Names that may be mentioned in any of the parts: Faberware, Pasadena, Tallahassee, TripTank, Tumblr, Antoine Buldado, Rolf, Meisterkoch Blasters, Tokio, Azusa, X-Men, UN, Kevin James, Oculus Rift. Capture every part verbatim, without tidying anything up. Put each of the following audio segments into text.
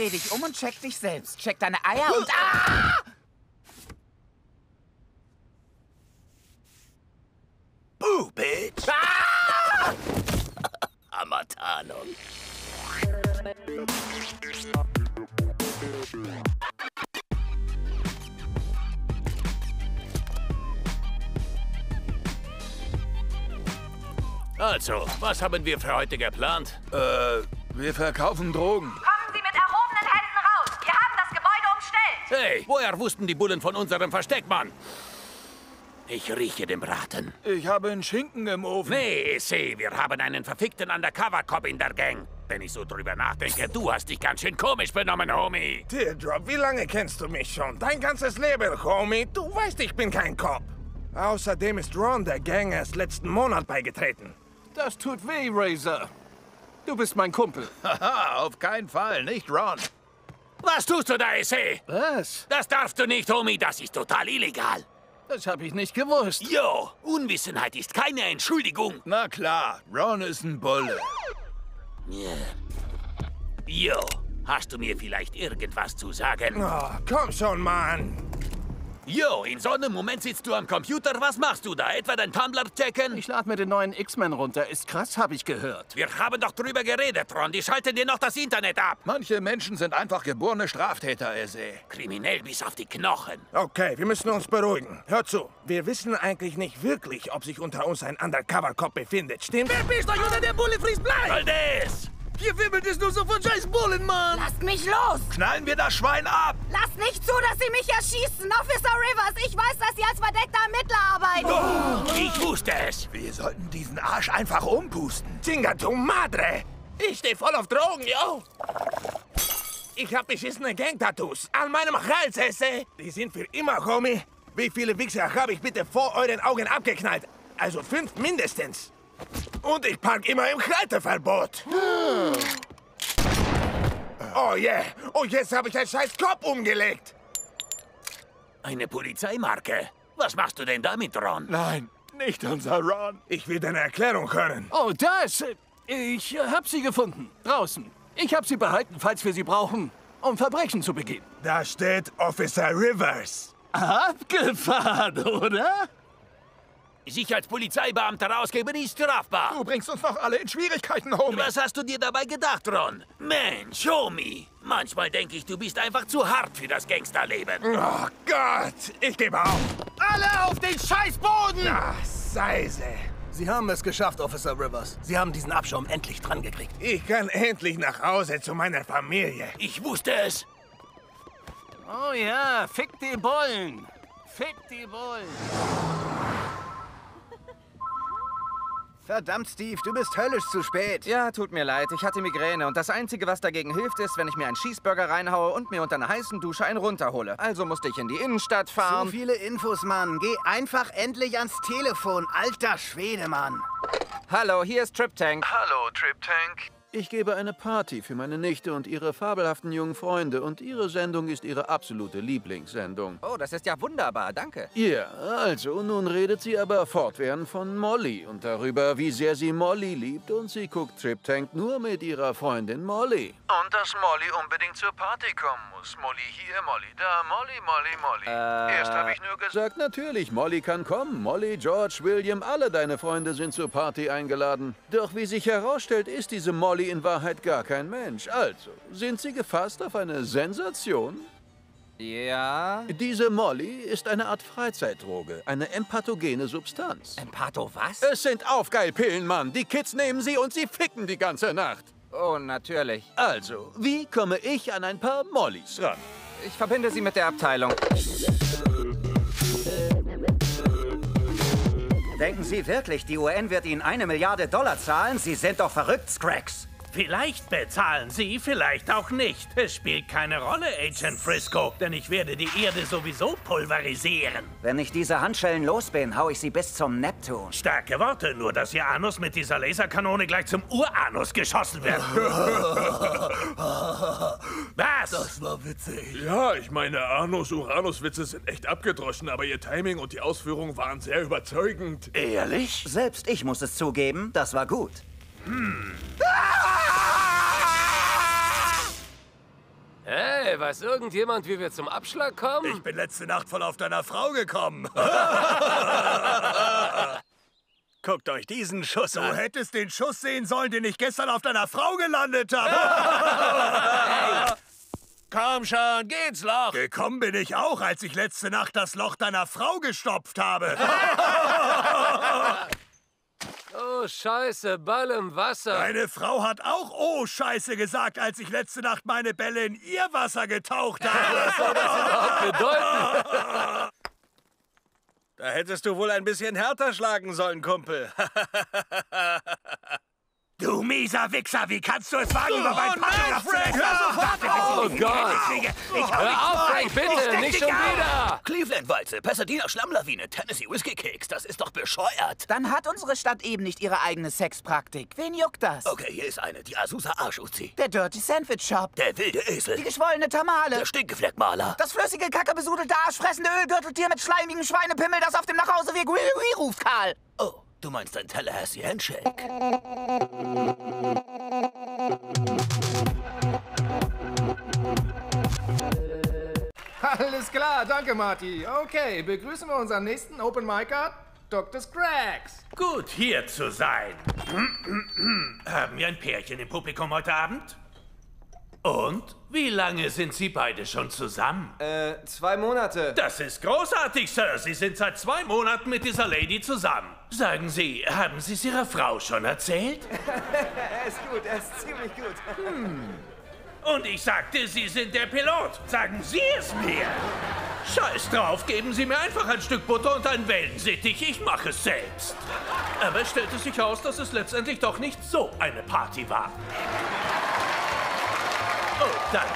Dreh dich um und check dich selbst. Check deine Eier und... Ah! Boo, bitch! Ah! Amatanum. Also, was haben wir für heute geplant? Äh, wir verkaufen Drogen. Kommen Sie mit erhobenen Händen raus! Wir haben das Gebäude umstellt! Hey, woher wussten die Bullen von unserem Versteck, Mann? Ich rieche den Braten. Ich habe einen Schinken im Ofen. Nee, see, wir haben einen verfickten Undercover-Cop in der Gang. Wenn ich so drüber nachdenke, du hast dich ganz schön komisch benommen, Homie. Teardrop, wie lange kennst du mich schon? Dein ganzes Leben, Homie. Du weißt, ich bin kein Cop. Außerdem ist Ron der Gang erst letzten Monat beigetreten. Das tut weh, Razor. Du bist mein Kumpel. Haha, auf keinen Fall, nicht Ron. Was tust du da, Issei? Was? Das darfst du nicht, Homie. Das ist total illegal. Das habe ich nicht gewusst. Jo, Unwissenheit ist keine Entschuldigung. Na klar, Ron ist ein Bulle. Yeah. Jo, hast du mir vielleicht irgendwas zu sagen? Oh, komm schon, Mann. Jo, in so einem Moment sitzt du am Computer. Was machst du da? Etwa dein Tumblr checken? Ich lade mir den neuen X-Men runter. Ist krass, habe ich gehört. Wir haben doch drüber geredet, Ron. Die schalten dir noch das Internet ab. Manche Menschen sind einfach geborene Straftäter, Issei. Kriminell bis auf die Knochen. Okay, wir müssen uns beruhigen. Hör zu. Wir wissen eigentlich nicht wirklich, ob sich unter uns ein Undercover-Cop befindet, stimmt? Wer bist du, Junge? Der Bulle frisst Blei! Soll das? Hier wimmelt es nur so von scheiß Bullen, Mann! Lasst mich los! Knallen wir das Schwein ab! Lasst nicht zu, dass sie mich erschießen! Officer Rivers, ich weiß, dass Sie als verdeckter Ermittler arbeiten! Oh, ich wusste es! Wir sollten diesen Arsch einfach umpusten! Zinga tu madre! Ich stehe voll auf Drogen, yo! Ich hab beschissene Gang-Tattoos an meinem Hals, esse! Die sind für immer, Homie! Wie viele Wichser habe ich bitte vor euren Augen abgeknallt? Also fünf mindestens! Und ich park immer im Kletterverbot. Hm. Oh yeah. Und jetzt habe ich einen scheiß Kopf umgelegt. Eine Polizeimarke. Was machst du denn damit, Ron? Nein, nicht unser Ron. Ich will deine Erklärung hören. Oh, das. Ich hab sie gefunden. Draußen. Ich hab sie behalten, falls wir sie brauchen, um Verbrechen zu begehen. Da steht Officer Rivers. Abgefahren, oder? Sich als Polizeibeamter ausgeben ist strafbar. Du bringst uns noch alle in Schwierigkeiten, Homie. Was hast du dir dabei gedacht, Ron? Mensch, Homie. Manchmal denke ich, du bist einfach zu hart für das Gangsterleben. Oh Gott, ich gebe auf. Alle auf den Scheißboden! Ach, Seise. Sie haben es geschafft, Officer Rivers. Sie haben diesen Abschaum endlich dran gekriegt. Ich kann endlich nach Hause zu meiner Familie. Ich wusste es. Oh ja, fick die Bullen. Fick die Bullen. Verdammt, Steve, du bist höllisch zu spät. Ja, tut mir leid. Ich hatte Migräne und das Einzige, was dagegen hilft, ist, wenn ich mir einen Cheeseburger reinhaue und mir unter einer heißen Dusche einen runterhole. Also musste ich in die Innenstadt fahren. Zu viele Infos, Mann. Geh einfach endlich ans Telefon, alter Schwede, Mann. Hallo, hier ist TripTank. Hallo, TripTank. Ich gebe eine Party für meine Nichte und ihre fabelhaften jungen Freunde und ihre Sendung ist ihre absolute Lieblingssendung. Oh, das ist ja wunderbar, danke. Ja, yeah, also nun redet sie aber fortwährend von Molly und darüber, wie sehr sie Molly liebt und sie guckt TripTank nur mit ihrer Freundin Molly. Und dass Molly unbedingt zur Party kommen muss. Molly hier, Molly da, Molly, Molly, Molly. Äh... Erst habe ich nur gesagt, natürlich, Molly kann kommen. Molly, George, William, alle deine Freunde sind zur Party eingeladen. Doch wie sich herausstellt, ist diese Molly in Wahrheit gar kein Mensch. Also, sind Sie gefasst auf eine Sensation? Ja? Diese Molly ist eine Art Freizeitdroge, eine empathogene Substanz. Empatho was? Es sind Aufgeilpillen, Mann. Die Kids nehmen sie und sie ficken die ganze Nacht. Oh, natürlich. Also, wie komme ich an ein paar Mollys ran? Ich verbinde sie mit der Abteilung. Denken Sie wirklich, die U N wird Ihnen eine Milliarde Dollar zahlen? Sie sind doch verrückt, Scrags. Vielleicht bezahlen Sie, vielleicht auch nicht. Es spielt keine Rolle, Agent Frisco, denn ich werde die Erde sowieso pulverisieren. Wenn ich diese Handschellen los bin, hau ich sie bis zum Neptun. Starke Worte, nur dass Ihr Anus mit dieser Laserkanone gleich zum Uranus geschossen wird. Was? Das war witzig. Ja, ich meine, Anus-Uranus-Witze sind echt abgedroschen, aber Ihr Timing und die Ausführung waren sehr überzeugend. Ehrlich? Selbst ich muss es zugeben, das war gut. Hm. Hey, weiß irgendjemand, wie wir zum Abschlag kommen? Ich bin letzte Nacht voll auf deiner Frau gekommen. Guckt euch diesen Schuss an. Du hättest den Schuss sehen sollen, den ich gestern auf deiner Frau gelandet habe. Hey. Komm schon, geh ins Loch. Gekommen bin ich auch, als ich letzte Nacht das Loch deiner Frau gestopft habe. Oh, Scheiße, Ball im Wasser. Deine Frau hat auch Oh, Scheiße gesagt, als ich letzte Nacht meine Bälle in ihr Wasser getaucht habe. Was soll das überhaupt bedeuten? Da hättest du wohl ein bisschen härter schlagen sollen, Kumpel. Du mieser Wichser, wie kannst du es wagen, über meinen Partner zu reden? Oh Gott! Hör auf, Frank, bitte, nicht schon wieder! Cleveland-Walze, Pasadena Schlammlawine, Tennessee Whiskey-Keks, das ist doch bescheuert! Dann hat unsere Stadt eben nicht ihre eigene Sexpraktik. Wen juckt das? Okay, hier ist eine, die Azusa Arschuzi. Der Dirty Sandwich Shop. Der wilde Esel. Die geschwollene Tamale. Der Stinkefleckmaler. Das flüssige, kackebesudelte, arschfressende Ölgürteltier mit schleimigem Schweinepimmel, das auf dem Nachhauseweg ruft, Karl. Oh. Du meinst ein Tallahassee Handshake? Alles klar, danke, Marty. Okay, begrüßen wir unseren nächsten Open Micer, Doktor Scraggs. Gut, hier zu sein. Haben wir ein Pärchen im Publikum heute Abend? Und? Wie lange sind Sie beide schon zusammen? Äh, zwei Monate. Das ist großartig, Sir. Sie sind seit zwei Monaten mit dieser Lady zusammen. Sagen Sie, haben Sie es Ihrer Frau schon erzählt? Er ist gut, er ist ziemlich gut. Hm. Und ich sagte, Sie sind der Pilot. Sagen Sie es mir. Scheiß drauf, geben Sie mir einfach ein Stück Butter und einen Wellensittich. Ich mache es selbst. Aber es stellte sich heraus, dass es letztendlich doch nicht so eine Party war. Oh, danke.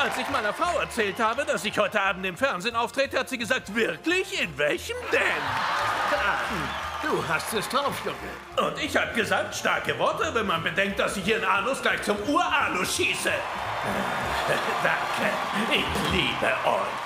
Als ich meiner Frau erzählt habe, dass ich heute Abend im Fernsehen auftrete, hat sie gesagt, wirklich? In welchem denn? Du hast es drauf, Junge. Und ich habe gesagt, starke Worte, wenn man bedenkt, dass ich ihren Anus gleich zum Uranus schieße. Danke. Ich liebe euch.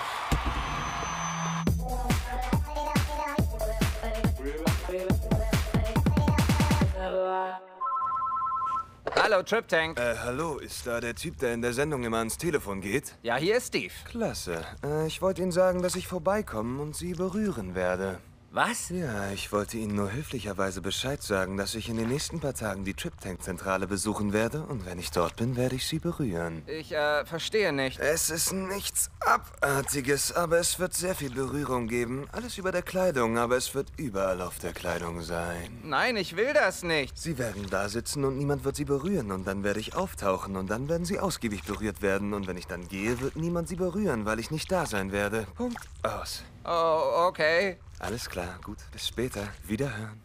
Hallo, TripTank. Äh, hallo, ist da der Typ, der in der Sendung immer ans Telefon geht? Ja, hier ist Steve. Klasse. Äh, ich wollte Ihnen sagen, dass ich vorbeikommen und Sie berühren werde. Was? Ja, ich wollte Ihnen nur höflicherweise Bescheid sagen, dass ich in den nächsten paar Tagen die TripTank-Zentrale besuchen werde und wenn ich dort bin, werde ich Sie berühren. Ich, äh, verstehe nicht. Es ist nichts Abartiges, aber es wird sehr viel Berührung geben. Alles über der Kleidung, aber es wird überall auf der Kleidung sein. Nein, ich will das nicht. Sie werden da sitzen und niemand wird Sie berühren und dann werde ich auftauchen und dann werden Sie ausgiebig berührt werden und wenn ich dann gehe, wird niemand Sie berühren, weil ich nicht da sein werde. Punkt aus. Oh, okay. Alles klar, gut. Bis später. Wiederhören.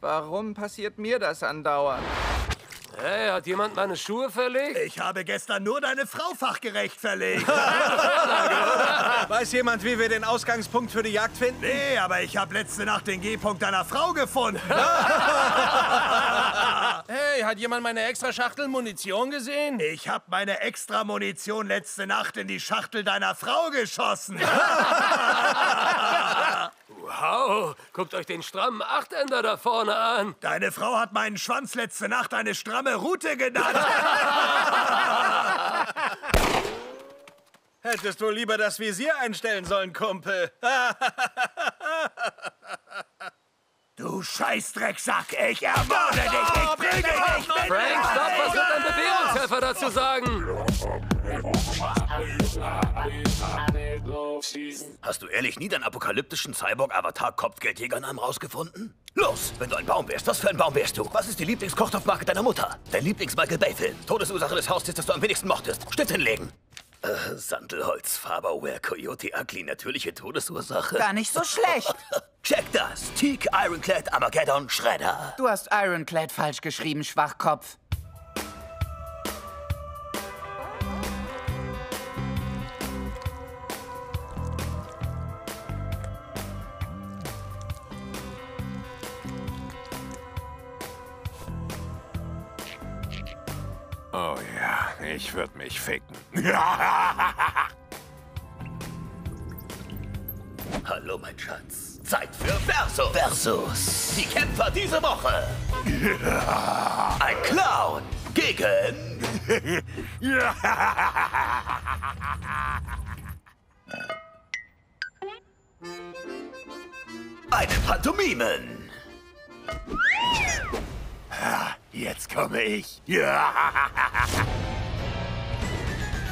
Warum passiert mir das andauernd? Hey, hat jemand meine Schuhe verlegt? Ich habe gestern nur deine Frau fachgerecht verlegt. Weiß jemand, wie wir den Ausgangspunkt für die Jagd finden? Nee, aber ich habe letzte Nacht den G-Punkt deiner Frau gefunden. Hey, hat jemand meine extra Schachtel Munition gesehen? Ich habe meine extra Munition letzte Nacht in die Schachtel deiner Frau geschossen. Wow, guckt euch den strammen Achtender da vorne an. Deine Frau hat meinen Schwanz letzte Nacht eine stramme Rute genannt. Hättest du lieber das Visier einstellen sollen, Kumpel. Du Scheißdrecksack, ich ermorde dich, ich bringe dich. Frank, stopp, was wird ein Bewährungshelfer dazu sagen? Hast du ehrlich nie deinen apokalyptischen Cyborg-Avatar-Kopfgeldjägernamen rausgefunden? Los, wenn du ein Baum wärst, was für ein Baum wärst du? Was ist die Lieblingskochtopfmarke deiner Mutter? Dein Lieblings-Michael-Bay-Film? Todesursache des Hauses, das du am wenigsten mochtest? Stift hinlegen. Äh, Sandelholz, Faberware, Coyote Ugly, natürliche Todesursache. Gar nicht so schlecht. Check das. Teak, Ironclad, Armageddon, Shredder. Du hast Ironclad falsch geschrieben, Schwachkopf. Oh ja, ich würde mich ficken. Hallo, mein Schatz. Zeit für Versus. Versus. Die Kämpfer diese Woche. Ein Clown gegen... Eine Pantomimen. Jetzt komme ich.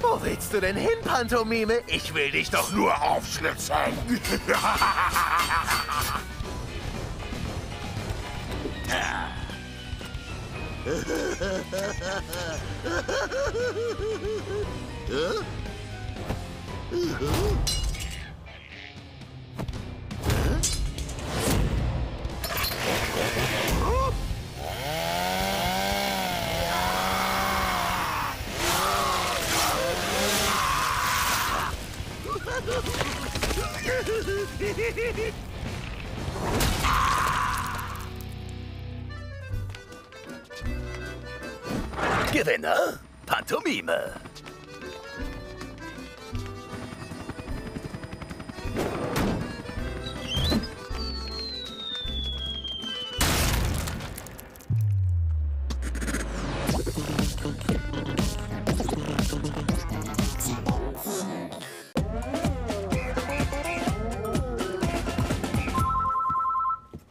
Wo willst du denn hin, Pantomime? Ich will dich doch nur aufschlitzen. Gewinner Pantomime.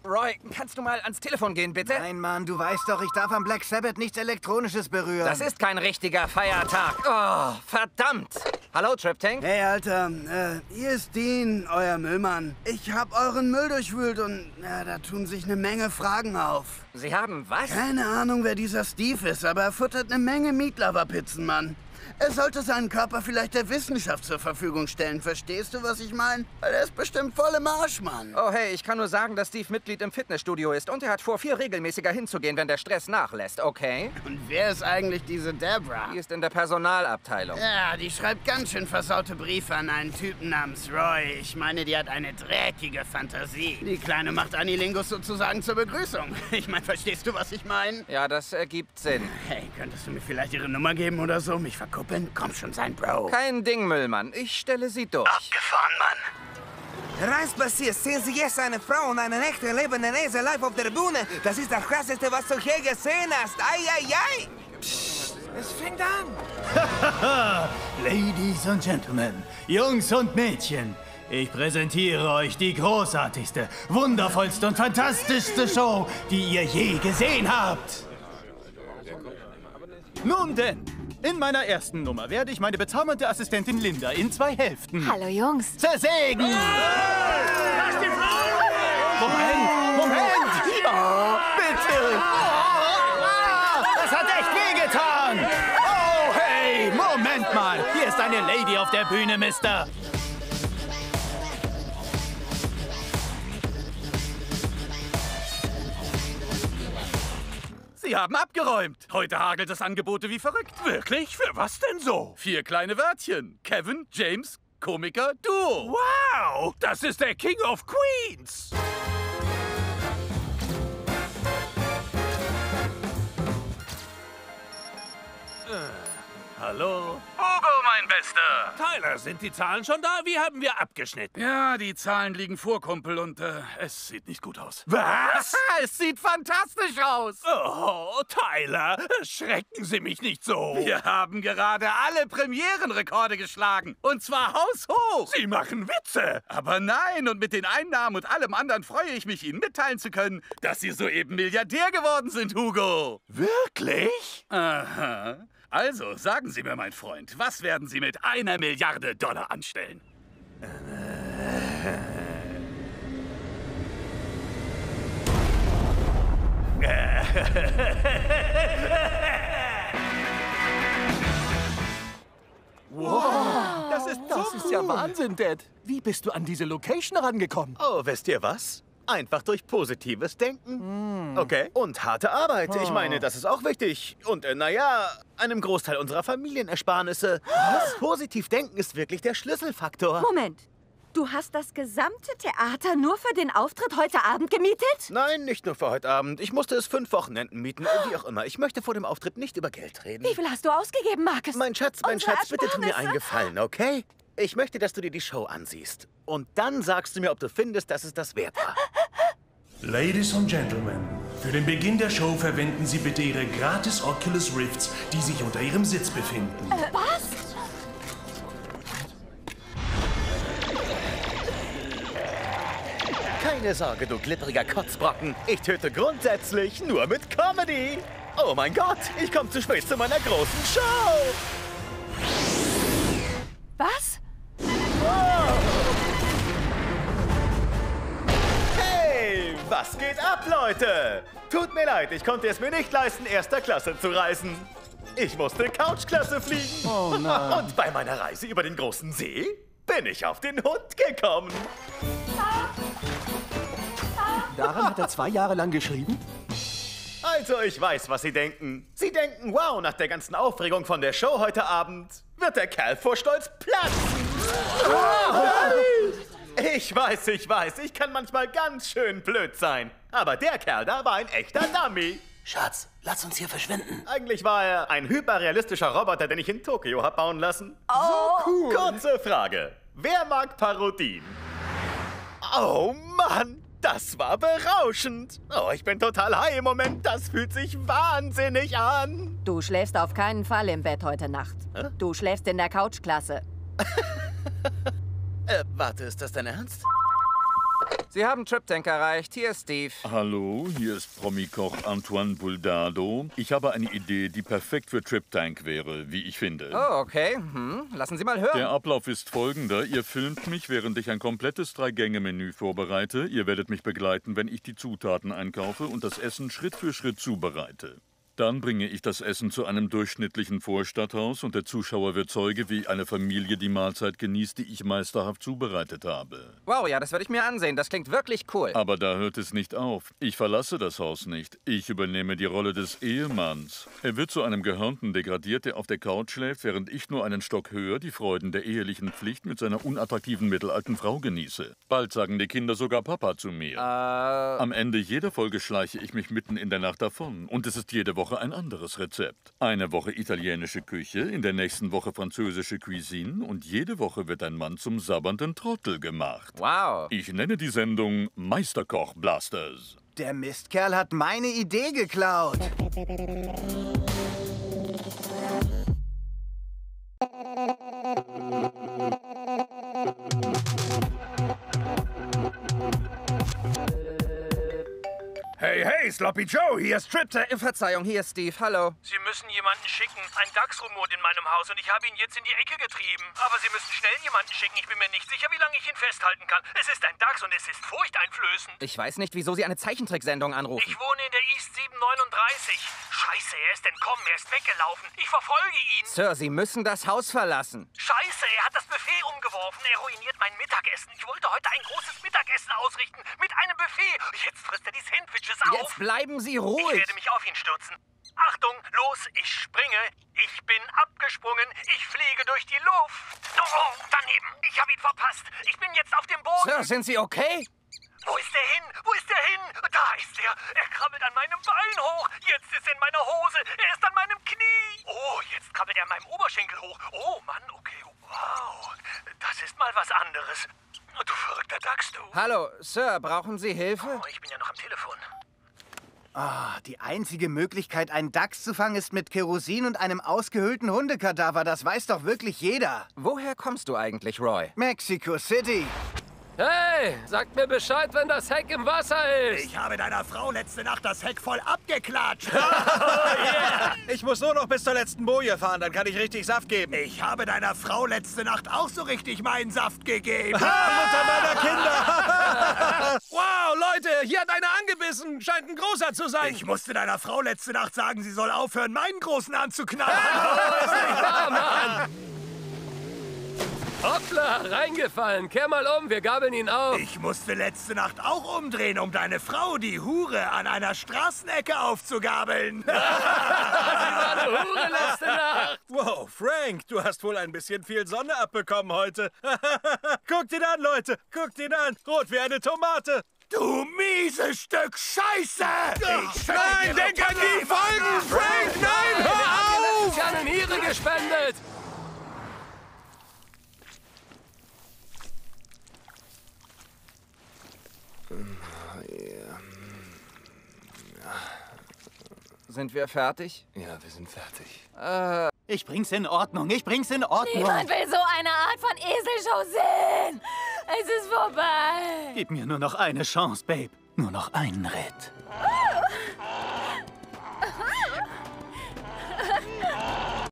Roy, kannst du mal ans Telefon gehen, bitte? Nein, Mann, du weißt doch, ich darf am Black Sabbath nichts Elektronisches berühren. Das ist kein richtiger Feiertag. Oh, verdammt! Hallo, TripTank? Hey, Alter, äh, hier ist Dean, euer Müllmann. Ich hab euren Müll durchwühlt und na, da tun sich eine Menge Fragen auf. Sie haben was? Keine Ahnung, wer dieser Steve ist, aber er futtert eine Menge Meatlover-Pizzen, Mann. Er sollte seinen Körper vielleicht der Wissenschaft zur Verfügung stellen. Verstehst du, was ich meine? Weil er ist bestimmt voll im Arsch, Mann. Oh, hey, ich kann nur sagen, dass Steve Mitglied im Fitnessstudio ist. Und er hat vor, viel regelmäßiger hinzugehen, wenn der Stress nachlässt, okay? Und wer ist eigentlich diese Debra? Die ist in der Personalabteilung. Ja, die schreibt ganz schön versaute Briefe an einen Typen namens Roy. Ich meine, die hat eine dreckige Fantasie. Die Kleine macht Anilingus sozusagen zur Begrüßung. Ich meine, verstehst du, was ich meine? Ja, das ergibt Sinn. Hey, könntest du mir vielleicht ihre Nummer geben oder so? Mich verkaufen. Kuppen, komm schon, sein Bro. Kein Ding, Müllmann. Ich stelle sie durch. Abgefahren, Mann. Reispassiers, sehen Sie jetzt eine Frau und einen echten lebenden Esel live auf der Bühne? Das ist das Krasseste, was du je gesehen hast. Ei, ei, ei. Psst, es fängt an. Ladies und Gentlemen, Jungs und Mädchen, ich präsentiere euch die großartigste, wundervollste und fantastischste Show, die ihr je gesehen habt. Nun denn. In meiner ersten Nummer werde ich meine bezaubernde Assistentin Linda in zwei Hälften... Hallo, Jungs. ...zersägen! Hey! Lass die Frau! Moment! Moment! Oh, bitte! Oh, das hat echt wehgetan! Oh, hey! Moment mal! Hier ist eine Lady auf der Bühne, Mister! Sie haben abgeräumt. Heute hagelt es Angebote wie verrückt. Wirklich? Für was denn so? Vier kleine Wörtchen. Kevin, James, Komiker, Duo. Wow! Das ist der King of Queens. Äh, hallo? Hugo, mein Bester. Tyler, sind die Zahlen schon da? Wie haben wir abgeschnitten? Ja, die Zahlen liegen vor, Kumpel, und äh, es sieht nicht gut aus. Was? Es sieht fantastisch aus. Oh, Tyler, schrecken Sie mich nicht so. Wir haben gerade alle Premierenrekorde geschlagen. Und zwar haushoch. Sie machen Witze. Aber nein, und mit den Einnahmen und allem anderen freue ich mich, Ihnen mitteilen zu können, dass Sie soeben Milliardär geworden sind, Hugo. Wirklich? Aha. Also, sagen Sie mir, mein Freund, was werden Sie mit einer Milliarde Dollar anstellen? Wow, das ist, das ist ja Wahnsinn, Dad. Wie bist du an diese Location rangekommen? Oh, wisst ihr was? Einfach durch positives Denken. Mm. Okay. Und harte Arbeit. Oh. Ich meine, das ist auch wichtig. Und äh, naja, einem Großteil unserer Familienersparnisse. Was? Positiv denken ist wirklich der Schlüsselfaktor. Moment. Du hast das gesamte Theater nur für den Auftritt heute Abend gemietet? Nein, nicht nur für heute Abend. Ich musste es fünf Wochenenden mieten, oh. wie auch immer. Ich möchte vor dem Auftritt nicht über Geld reden. Wie viel hast du ausgegeben, Markus? Mein Schatz, mein unsere Schatz, bitte tu mir einen Gefallen, okay? Ich möchte, dass du dir die Show ansiehst. Und dann sagst du mir, ob du findest, dass es das wert war. Ladies und Gentlemen, für den Beginn der Show verwenden Sie bitte Ihre gratis Oculus Rifts, die sich unter Ihrem Sitz befinden. Äh, was? Keine Sorge, du glitteriger Kotzbrocken. Ich töte grundsätzlich nur mit Comedy. Oh mein Gott, ich komme zu spät zu meiner großen Show. Was? Oh. Hey, was geht ab, Leute? Tut mir leid, ich konnte es mir nicht leisten, erster Klasse zu reisen. Ich musste Couchklasse fliegen. Oh nein. Und bei meiner Reise über den großen See bin ich auf den Hund gekommen. Ah. Daran hat er zwei Jahre lang geschrieben? Also, ich weiß, was Sie denken. Sie denken, wow, nach der ganzen Aufregung von der Show heute Abend wird der Kerl vor Stolz platzen. Oh, ich weiß, ich weiß, ich kann manchmal ganz schön blöd sein. Aber der Kerl da war ein echter Dummy. Schatz, lass uns hier verschwinden. Eigentlich war er ein hyperrealistischer Roboter, den ich in Tokio habe bauen lassen. Oh, so cool. Kurze Frage. Wer mag Parodien? Oh, Mann. Das war berauschend. Oh, ich bin total high im Moment. Das fühlt sich wahnsinnig an. Du schläfst auf keinen Fall im Bett heute Nacht. Hä? Du schläfst in der Couchklasse. äh, warte, ist das dein Ernst? Sie haben TripTank erreicht. Hier ist Steve. Hallo, hier ist Promikoch Antoine Buldado. Ich habe eine Idee, die perfekt für TripTank wäre, wie ich finde. Oh, okay. Hm. Lassen Sie mal hören. Der Ablauf ist folgender. Ihr filmt mich, während ich ein komplettes Drei-Gänge-Menü vorbereite. Ihr werdet mich begleiten, wenn ich die Zutaten einkaufe und das Essen Schritt für Schritt zubereite. Dann bringe ich das Essen zu einem durchschnittlichen Vorstadthaus und der Zuschauer wird Zeuge, wie eine Familie die Mahlzeit genießt, die ich meisterhaft zubereitet habe. Wow, ja, das würde ich mir ansehen. Das klingt wirklich cool. Aber da hört es nicht auf. Ich verlasse das Haus nicht. Ich übernehme die Rolle des Ehemanns. Er wird zu einem Gehörnten degradiert, der auf der Couch schläft, während ich nur einen Stock höher die Freuden der ehelichen Pflicht mit seiner unattraktiven mittelalten Frau genieße. Bald sagen die Kinder sogar Papa zu mir. Äh... Am Ende jeder Folge schleiche ich mich mitten in der Nacht davon. Und es ist jede Woche ein anderes Rezept. Eine Woche italienische Küche, in der nächsten Woche französische Cuisine und jede Woche wird ein Mann zum sabbernden Trottel gemacht. Wow. Ich nenne die Sendung Meisterkoch Blasters. Der Mistkerl hat meine Idee geklaut. Hey, hey, Sloppy Joe, hier ist TripTank. Verzeihung, hier ist Steve, hallo. Sie müssen jemanden schicken. Ein Dachs rumort in meinem Haus und ich habe ihn jetzt in die Ecke getrieben. Aber Sie müssen schnell jemanden schicken. Ich bin mir nicht sicher, wie lange ich ihn festhalten kann. Es ist ein Dachs und es ist furchteinflößend. Ich weiß nicht, wieso Sie eine Zeichentricksendung anrufen. Ich wohne in der East sieben drei neun. Scheiße, er ist entkommen, er ist weggelaufen. Ich verfolge ihn. Sir, Sie müssen das Haus verlassen. Scheiße, er hat das Buffet umgeworfen. Er ruiniert mein Mittagessen. Ich wollte heute ein großes Mittagessen ausrichten mit einem Buffet. Jetzt frisst er die Sandwich. Auf. Jetzt bleiben Sie ruhig. Ich werde mich auf ihn stürzen. Achtung, los, ich springe. Ich bin abgesprungen. Ich fliege durch die Luft. Oh, daneben. Ich habe ihn verpasst. Ich bin jetzt auf dem Boden. Sir, sind Sie okay? Wo ist er hin? Wo ist er hin? Da ist er. Er krabbelt an meinem Bein hoch. Jetzt ist er in meiner Hose. Er ist an meinem Knie. Oh, jetzt krabbelt er an meinem Oberschenkel hoch. Oh, Mann, okay. Wow. Das ist mal was anderes. Du verrückter Dachs, du. Hallo, Sir, brauchen Sie Hilfe? Oh, ich bin ja noch am Telefon. Oh, die einzige Möglichkeit, einen Dachs zu fangen, ist mit Kerosin und einem ausgehöhlten Hundekadaver. Das weiß doch wirklich jeder. Woher kommst du eigentlich, Roy? Mexico City. Hey, sagt mir Bescheid, wenn das Heck im Wasser ist. Ich habe deiner Frau letzte Nacht das Heck voll abgeklatscht. Oh, yeah. Ich muss nur noch bis zur letzten Boje fahren, dann kann ich richtig Saft geben. Ich habe deiner Frau letzte Nacht auch so richtig meinen Saft gegeben. Ah, Mutter meiner Kinder. Wow, Leute, hier hat einer angebissen. Interessen scheint ein großer zu sein. Ich musste deiner Frau letzte Nacht sagen, sie soll aufhören, meinen Großen anzuknallen. Ja, hoppla, reingefallen. Kehr mal um, wir gabeln ihn auf. Ich musste letzte Nacht auch umdrehen, um deine Frau, die Hure, an einer Straßenecke aufzugabeln. Sie war eine Hure letzte Nacht. Wow, Frank, du hast wohl ein bisschen viel Sonne abbekommen heute. Guckt ihn an, Leute, guckt ihn an. Rot wie eine Tomate. Du mieses Stück Scheiße! Ich nein, denk an die Folgen, Frank! Nein, hör auf! Wir haben dir letztes Jahr eine Niere gespendet. Sind wir fertig? Ja, wir sind fertig. Äh, ich bring's in Ordnung, ich bring's in Ordnung. Niemand will so eine Art von Eselshow sehen. Es ist vorbei. Gib mir nur noch eine Chance, Babe. Nur noch einen Ritt. Ah!